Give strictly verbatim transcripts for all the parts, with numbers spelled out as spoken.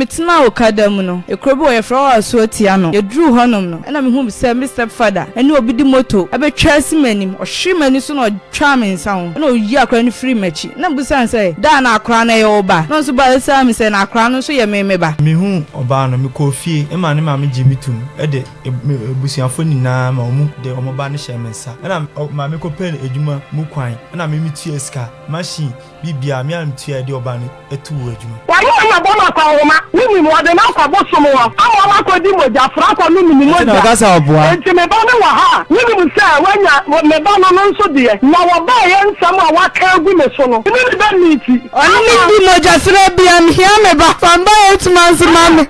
Mitina Okadamuno, a crobo, a flower, a sweatiano, a drew honum, and I'm whom said Mister Father, and no be the motto, I bet Chassimany, or Shimany soon or charming sound, no yak and free matchy. Nambusan say, Dana crane oba, no so by the Sammy and our crown, so ye may meba. Mihum, Obana, Mikofi, and Mamma Jimmy Tum, Ede, Busianfonina, Mamu, the Omobani Shemensa, and I'm Mamiko Pen, Ejuma, Mukwine, and I'm Mimitiaska, Machine, Bibia, Miam Tia, the Obani, a two regiment. Why am I born Mimi wade na kwa boso mo wa. Awa wa ko di moja frako nu mi moja. Na gasa obua. Enti me ba na wa ha. Mimi mu se wanya me ba na no nso de. Na wa ba ye nsam a wa ka gu me so no. Mimi ba mi ti. Ani di moja sra bia mi hia me ba fa ba eight months mami.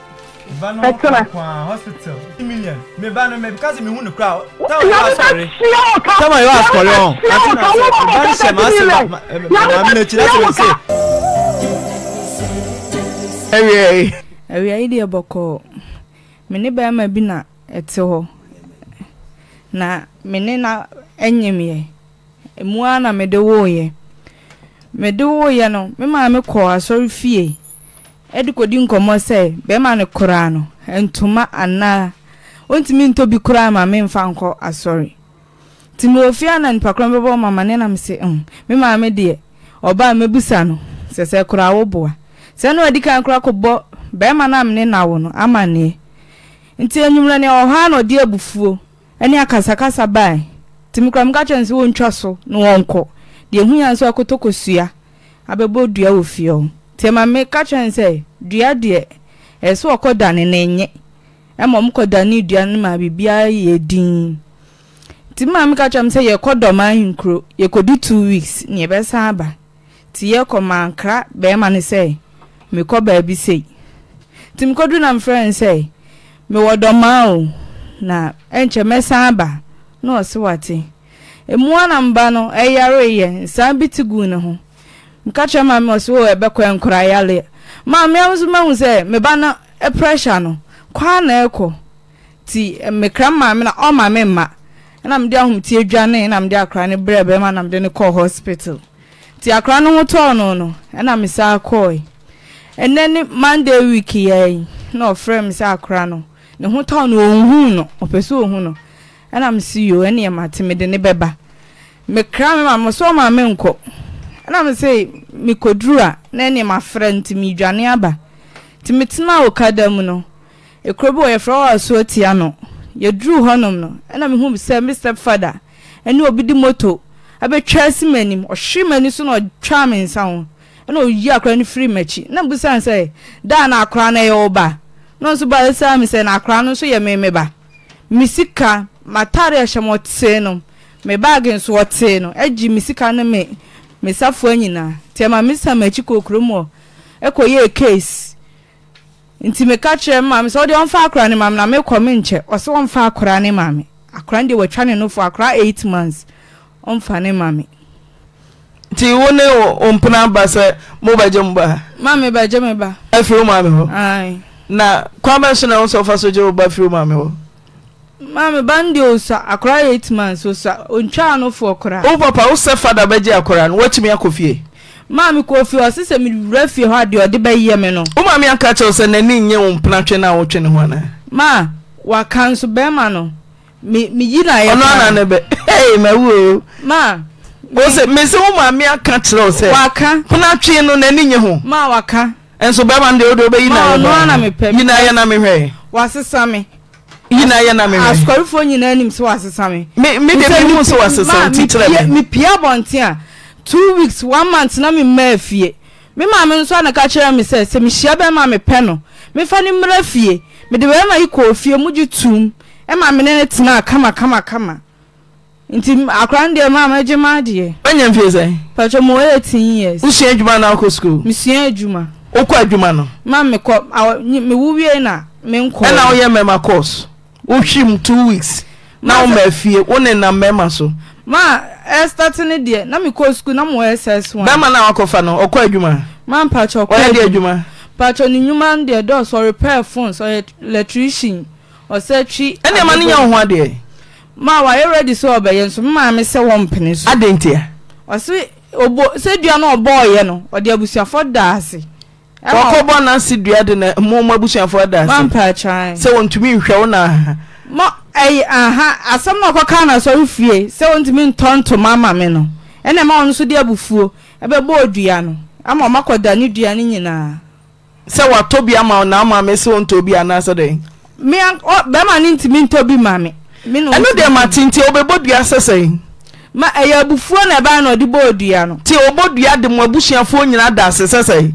Ba hospital. Million. Me ba no me because me hu no kra. Ta wa sorry. Ta ma yo ask colon. Ba se ma se ba. Na me chira to se. Hey, we are idea boko. Mene ba ma bi na eteho. Na mene na enyemye. Emua na medewo ye. Medewo ye no, me ma me kɔ asɔre fie. Edikodi nkɔmɔ sɛ, be ma ne kora no, entuma ana. Ontimi nto bi kora ma me mfa nkɔ asɔre. Timi ofia na npakran bebo mama ne na me se, "Mm, me ma me de, ɔba me busa no, sɛ sɛ kora wo boa." Seno adika nkura ko bɔ be ma na mne nawo no amane nti anyumra ne oha na odi abufuo ani akasakasa ban timikra mka chance wo ntwa so no wonko de hunya so akotokosua abebo dua ofio tema me ka chance dua de ese okoda ne nenye emom koda ne dua ne ma bibia ye din timma mka chance ye kodoma hinkro ye kodu two weeks ne be san ba ti ye komankra be ma ne sei me ko baby say tim ko na friend say me wodoma na enche mesan ba na o se wate emu anamba no e yare ye san bitigu ne ho nka chama me o se wo e beko enkura yale ma me amzu mahu say me ba na e pressure no kwa na eko ti me kra ma me na o ma me ma na me dia hum ti adwane na me dia akra ne brebe ma na me de ne call hospital ti akra no ho to no no na me sa koi. And then Monday week ye no friend say akra no ne ho town ohun no opeso ohun no and am see you any amate me de ne beba me kra me ma so ma me nko and am say me kodrua na ne ma friend mi dwane aba ti metina okada mu no ekrobo ye fro so tia no ye dru honum no and am hu say Mister Father ene obi di moto abetwa simanim o hwemani so no twa me nsan no yi akra ni free match na busan say da na akra na ye oba no so ba say me say na akra no so ye me me ba misika matare ahyemote no me bag nso ote no eji misika no me me safo anyina te ma misa match kokro mo ekoye case nti me ka kire ma me so de on fa akra ni mam na me kɔ me nche o so on fa akra ni mam akra de watwa ne no fo akra eight months on fa ne mam. Ti wone ompuna ba se mo ba jemba ma me ba jemba afiru ma me ho ai na kwaba so na so fa so je ba afiru ma me ho ma me bandi osa akora eight months osa ontwa no fo akora o papa o se fada ba je akora no watimi akofie ma me ko ofie o se se me wura fie ho ade o de ba ye me no o ma me anka che o se na ni nye ompuna twe na wo twe ne ho na ma wa kan so be ma no me me yira ye ona na ne be eh ma wo ma Ose mese wo ma me aka kire o se waka kuna twe no nani nye ho ma waka enso be ma de odo be yina no na me pem yina ye na me hwe wasesa me yina ye na me hwe askorifo nyina nim se wasesa me me me de nim se wasesa titire me pia bonte a two weeks one month na me ma afie me ma me nso na ka kire me se se me hia be ma me pe no me fa ni mra afie me de be ma iko afie muju tum e ma me ne tena kama kama kama Inti akrande mama jema de. Wanya mfeze. Pacho mo eighteen years. Ushi adwuma na ko school. Misi adwuma. Okwa adwuma no. Ma me ko me wuwie na me nko. E na wo ye mema course. Uhwim two weeks. Na wo ma fie, wo ne na mema so. Ma e start ne de na me ko school na mo S S one. Ba ma na akofa no, okwa adwuma. Ma pacho ko. Wo de adwuma. Pacho ni nyuma de do so repair phone so electrician or secretary. Ene ma nya ho ade. Ma wa already so obaye nso ma me se won pene so adentia o se obo se dua na obo ye no o de abusuafo daase Kokobon Nancy Diade na mo mabusian for that. Mampa chan. Se wontumi nhwe na ma eh aha asem na koka na so fie. Se wontumi nton to mama me no. Ene ma onso de abufuo. Ebe bo odua no. Ama makoda ni dua ni nyina. Se watobi ama na ama me se wontobi ana so den. Me be ma ni ntimi ntobi mame. Me no. Eno de ma tinti obebodua sesen. Ma eh abufuo na ba na odi bo odua no. Ti obodua de mo abusian fo nyina da sesen.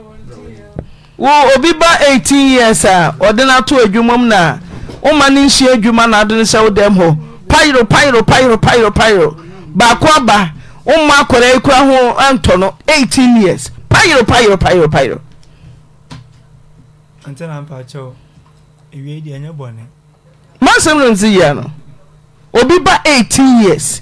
Wo obi ba eighteen years a odena to adwumam na o ma ni hie adwuma na adene se odem ho pyro pyro pyro pyro pyro ba kwa ba o ma akora ikura ho anto no eighteen years pyro pyro pyro pyro antena ampa cho ewie di anya bone ma sem no nzi ya no obi ba eighteen years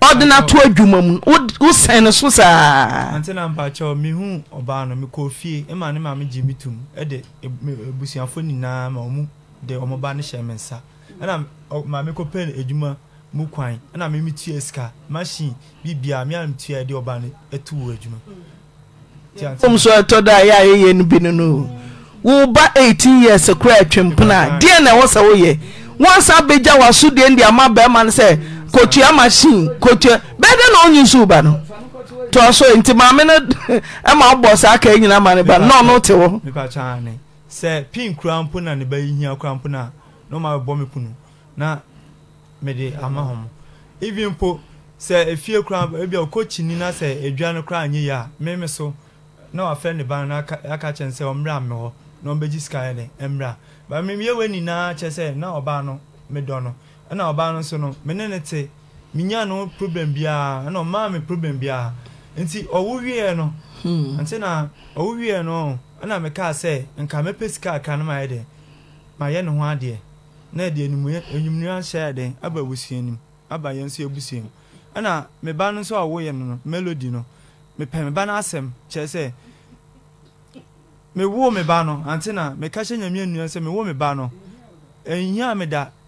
odena to adwumam wo sen no so saa antena ampa cho mi hu oba no mi ko fie e ma ne ma me jimi tum e de ebusianfo nyina ma omu de omoba ne hye mensa na ma me ko pen edwuma mu kwan na me mitie ska machine bibia me am tie de oba ne etu edwuma tom so etoda ya ye no bi no wo ba eighteen years kra atwem pna de na wo sa wo ye once abeja wasu de ndi ama ba man se kotua machine kotua bede na onyi suba no to so ntima me na e ma boss aka nyina mane ba no no te wo me pa cha ne se pin krampo na ne ba hia krampo na no ma bo me kunu na me de ama hom even po se efie krampo e bia coach ni na se edwa no kra anyi ya me me so na wa fe ne ban na aka chen se o mra me ho no beji sky ne emra ba me ye we ni na che se na oba no me do no ana oba no so no menenete minya no problem bia ana ma me problem bia nti owuwie no nti na owuwie no ana me ka se nka me pesika ka na ma ye de ma ye no ho ade na de enum enumnu an share de aba wusianim aba ye nso ebusiam ana me ba no so awoye no melody no me pe me ba na asem che se me wo me ba no nti na me ka hye nyame anu se me wo me ba no enhia me da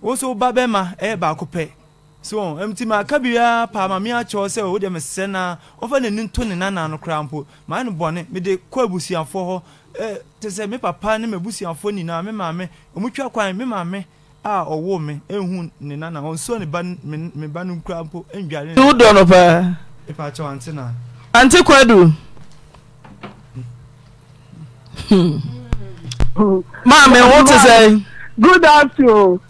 Oso babema e ba kope so emti ma kabia pa ma mi acho se o de mesena ofa ne nto ne nana no krampo ma ne bone me de kwabusiafo ho eh te se me papa ne mabusiafo ni na me mame omutwa kwan me mame a owo me ehun ne nana onso ne ba me ba no krampo endware ne do no pa e pa acho ante na ante kwadu mame what to say good afternoon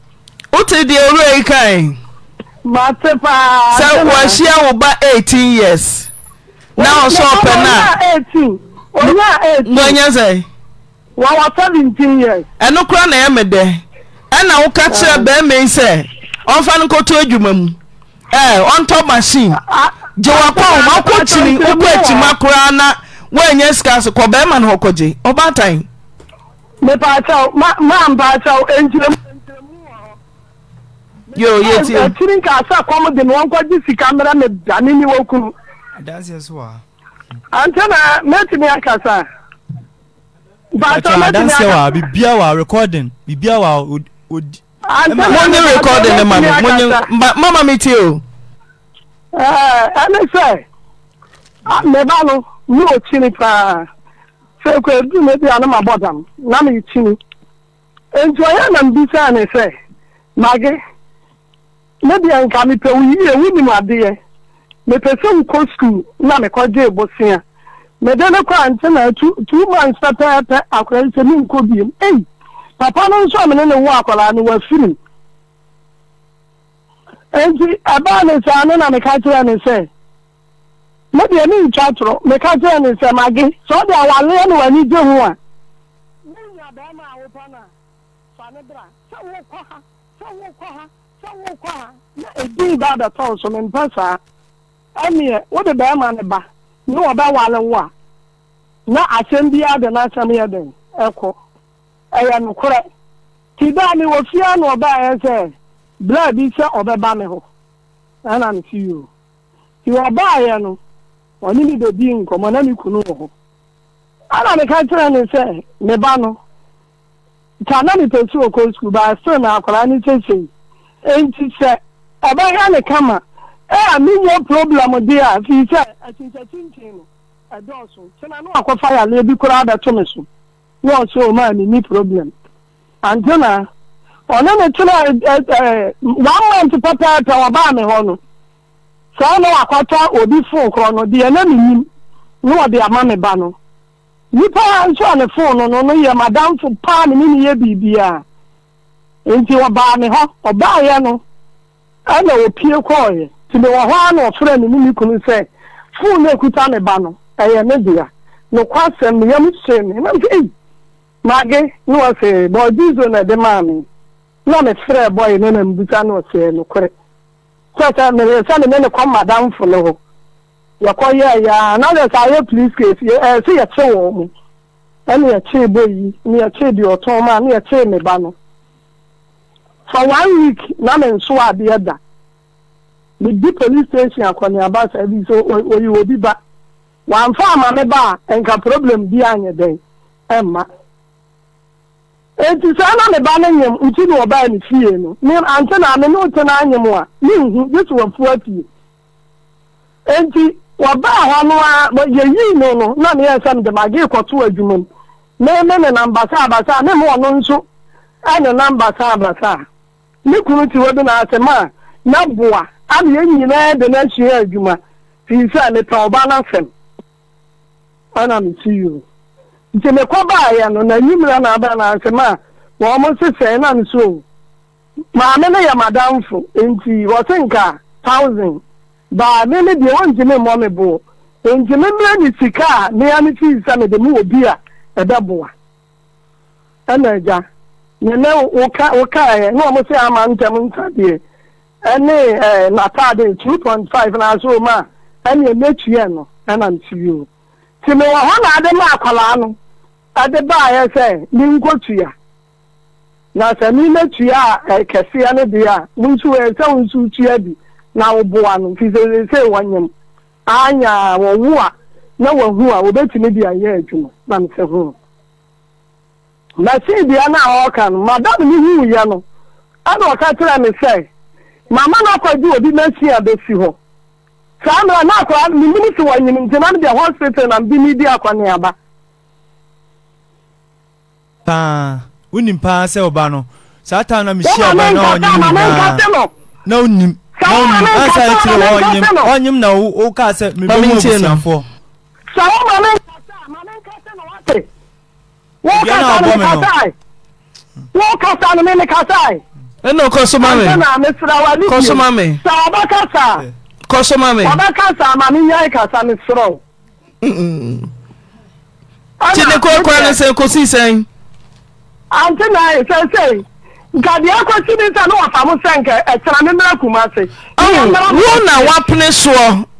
Ute di ore kai. Matepa. Sa washia oba eighteen years. Now so pena. eighteen. Onya eighteen. Onya say. Wa wa seventeen years. Eno kra na ya mede. Ena wo ka kire be me say. Onfa nko to adwuma mu. Eh, on top machine. Je wa kwa ma kwa chini, wo kwa ti makura na wa nya scarce ko be man hokoje. Oba tan. Me pa taw, ma ma mba taw enjire Yo, yes, I think I saw common the one called this camera, and Danny Woku. That's as well. Antenna, met me a casa. But I don't know. I'll be Biawa recording. Biawa would would. I'm not recording the man, but Mamma meet you. Ah, I'm not sure. I'm never no chinipa. So could you maybe on my bottom? Nammy chini. Enjoy and be sana, say. Maggie. Maybe I'm coming to you, women, my dear. The person called school, Namako de Bosia. Madame Quantina, two months after I created a moon could be. Hey, Papa, no, so I'm in a walk while I was feeling. nti aba ne sa no na me ka tira ne se mo de ni chatro me ka tira ne se magi so de awale no wani je hu a ni ya ba ma wo pa na fa ne bra so wo ko ha so wo ko ha so wo ko ha na e di ba da to so me mpasa amie wo de ba ma ne ba ni wo ba wale wo a na asem bia de na asem ye den eko eya no kore ti ba ni wo fia no ba ye se blood bi se obeba me ho ana me see you ti oba ya no oni mi do bi nko mo na mi kunu ho ana me ka tira ni se me ba no ta na mi petu oko school ba so na akwara ni cheche enti se oba ya ne kama eh ami wo problem dia fi se achincha chinche no adoso se na no akwafa ya le bi kura da to me so wo so ma ni ni problem anjona ona me tuna eh one month papa ta wa ba me hono so no akota obi phone kro no de na minim no de ama me ba no ni pa anso na phone no no ye madam fo pa me ni ye bibia enti wa ba me ho oba ye no ana opie ko ye ti me wa ho na ofre me ni kunu se phone na kuta me ba no eh me dia no kwasem ye me se me na eh mage no ase bo dizo na de mami na me frɛ boy na na mbuta na ɔsɛ no kore kwata me sɛ ne me ne kwa madam fo no ho ya kwa ya ya na le sa ye please case eh sɛ ya che wo mu ɛne ya che boyi ne ya che di ɔtɔn ma ne ya che me ba no for one week na me nso ade ada me di police station akɔne aba service so oyi obi ba wan fa ma me ba enka problem bi anye den ɛma enti sa na me ba na nyam nti no ba ni fie no me ante na me no te na anyam a me hu yesu wa fu afie enti wa ba ho no a ye yi no no na me yesa me de magi kwoto adwuma me me me namba sa ba sa me mo no nso ana namba sa ba sa me kunu ti wo de na asema na boa am ye nyina de na hie adwuma fi sa me ta oba na fem ana me see you nti me ko ba ya no na nyimra na aba na asema wo mo sese na nso ma me na ya madam fo nti wo senka one thousand ba me me de won jime mo me bo nti me me ni sika me ya me ti sa me de mu obi a e da boa ana ja ne me wo ka wo ka e no mo se ama ntam ntade ene eh na tade two point five na so ma ene me tue no ana ntio ti me wa ho na ade ma akwala no ade ba ya se ni nkotua na se ni metua e kese ya ne dia ntu e se ntu tua bi na oboa no fi se se wanyam anya wo wua na wo hua obetime dia ye adwuma na me se ho na se dia na o kan madam ni hu ya no ana o ka tira me se mama na kwa di obi mesia be si ho Samra na kwa minister wa nyim ntimam de hospital na bi media akwane aba. Ta, unim pa se oba no. Satan na mishia ba na onyim. Na unim. Samra na sa ti wo nyim. Onyim na o ka se me be mu sanfo. Samra na sa, ma men ka se no wa se. Wo ka ta na sai. Wo ka ta na me ka sai. E no ko so ma me. Ko so ma me. Sa ba ka sa. Kosoma me. Oba kasa mami nyai kasa ni soro. Mm. Chine ko ko na se ko sisen. Ante na e se se. Nka dia ko sinen ta no afa mo senke e tra me mra kuma se. Wo na wa pene so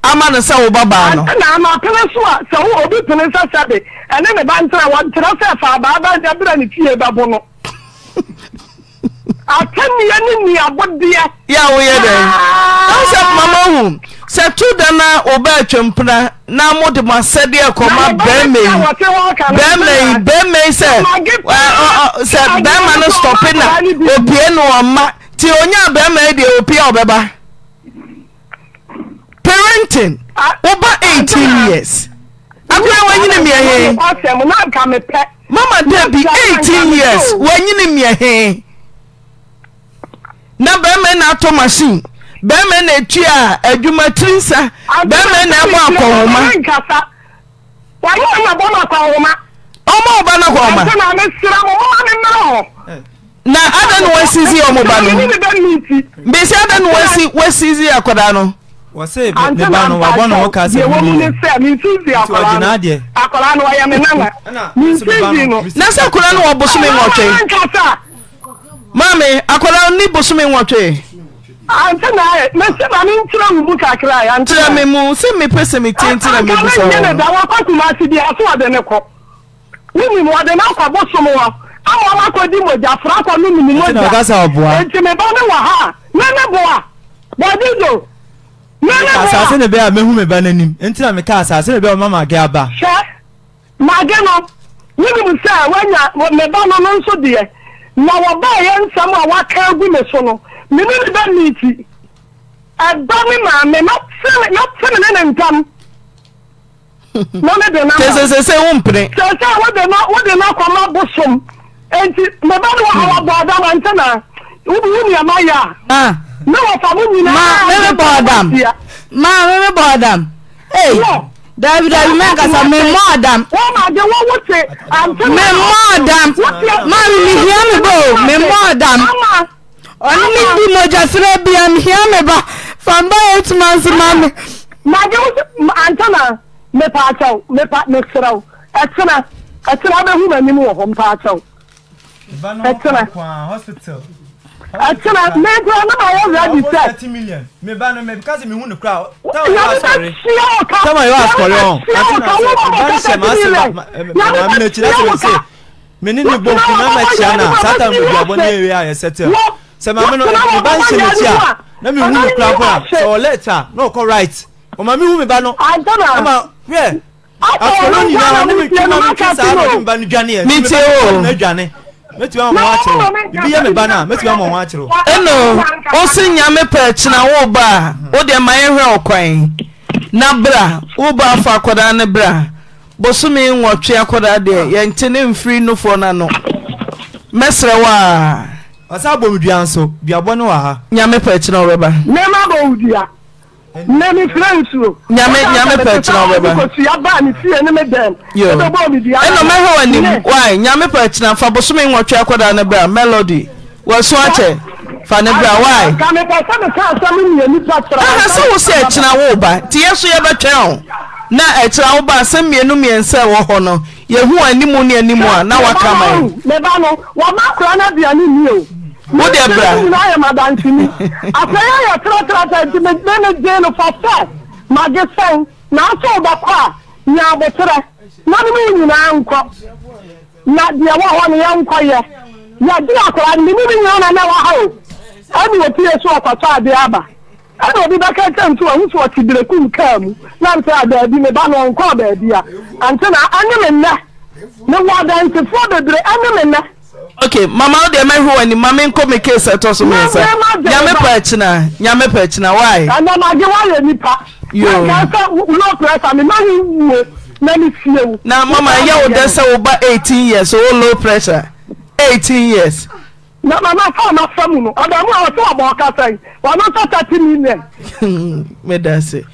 ama na se wo baba no. Ante na ma pene so se wo obi pene se se de. Ene me ba ntra wa ntra se fa baba ja bra ni tie babo no. I can't hear me about the yeah, we are there. That's up, Mamma. Set two dana or bad champana. Now, what the Masadia command, Bemay, Bemay, Bemay said, said, Bemay, stopping up, or piano, or ma, Tionia Bemay, the Opia Baba. Parenting over eighteen years. I'm not winning me a coming back. Mamma, there be eighteen years. Winning me a hay. Na beme na to machine beme na tua adwuma tinsa beme na mo akonoma wa ni ma bo ma akonoma o ma oba na ho ma na me sira mo ma me na ho na adan wasizi omubanu besi adan wasi wasizi akoda no wase be ba no wabo no woka se wo ni se mi nsizi akola na de akola no ya me nanga mi nsizi no na se akola no obosu me nwotwe mame akola ni bosu me nwotwe anta na me se ba mi ntira mu buka kra ya ntira me mu se me pese me tinti na me busa wo na da wa kwatuma ti dia so ade ne ko ni mi wade na kwa bosu mo wa awa ko di moja frako no mi moja enti me ba me wa ha na na boa bodido na na asase ne be a mehu me ba nanim enti na me ka asase ne be o mama ge aba ma ge no ni bi sa wanya me ba no nso de na wo ba ye nsam a wa ka gu me so no me ni ba ni ti aba me ma me no se no se me na ntam no me de na se se se umpre se se wo de na wo de na kwa ma bosom enti me ba no wa boda wa ntana ubi uni amaya ah no wa famu na ma me boda ma me boda hey David David me ka sa me modam wa ma de wo wote anta me modam ma mi hia me bo me modam oni mi di moja sere bi am hia me ba famba eight months mama ma de wo anta me pa taw me pa me sraw atsana atsana be hu ma ni mo ho pa taw hospital. I cannot make one thirty million. Me banner me because me won the crowd. Come on, you ask for long. I'm not sure say. Me need to go to my channel. Satan will be above area settle. Say my man, the ban say me tia. Na me won the crowd. So later, no correct. O ma me won me banner. I don't know. Yeah. I don't know. Me tell me banner. Metu am waachero. Bibi ya me bana, metu am waachero. Eno, o si nyame perchi na wo ba, o de manhwe okwan. Na bra, wo ba afa akoda ne bra. Bosumi nwotwe akoda de, ye ntene mfiri no fo na no. Mesre wa. Asa bomdua nso, biabo ne wa ha. Nyame perchi na wo ba. Me ma bomdua. Me mi friends wo. Nyame nyame perchi na wo ba. Ko si aba ni fie ne me dem. E do bomdua. Eno me ho anim. Why? Nyame perchi na fa bosome nwotwe akoda na bra melody. Wa so ache. Fa ne bra why? Ka me pa sa me ka sa me ni patra. Aha so wo se ache na wo ba. Ti yeso ye betwe ho. Na ache na wo ba asem mienu miense wo ho no. Ye hu animu ni animu a na waka mai. Me ba no. Wa ma kra na bia ni ni o. What the brother? I am madam to me. I say I try try to make many day no for fast. My get phone. Now so ba kwa. Nya betra. Na me nyina anko. Na dia wa ho me anko ye. Ya dia akwa ni me nyina na wa ho. Ani we tie so akwa dia aba. Ani obi ba ka tam to ahu so otibere kum ka mu. Na me say da bi me ba no anko ba dia. Ante na anye me na. Me wa dan to for the dre anye me na. Okay, mama de my who and mama nko me case at us me say. Nyame pa china, nyame pa china why? Ana ma ge wa le nipa. Yo. Na ka no pressure me ma ni na ni fiewu. Na mama ye o de say o ba eighteen years o low pressure. eighteen years. Na mama fa ma famu no. Oda mu o so obo ka sai. Wa ma thirty million. Me da say.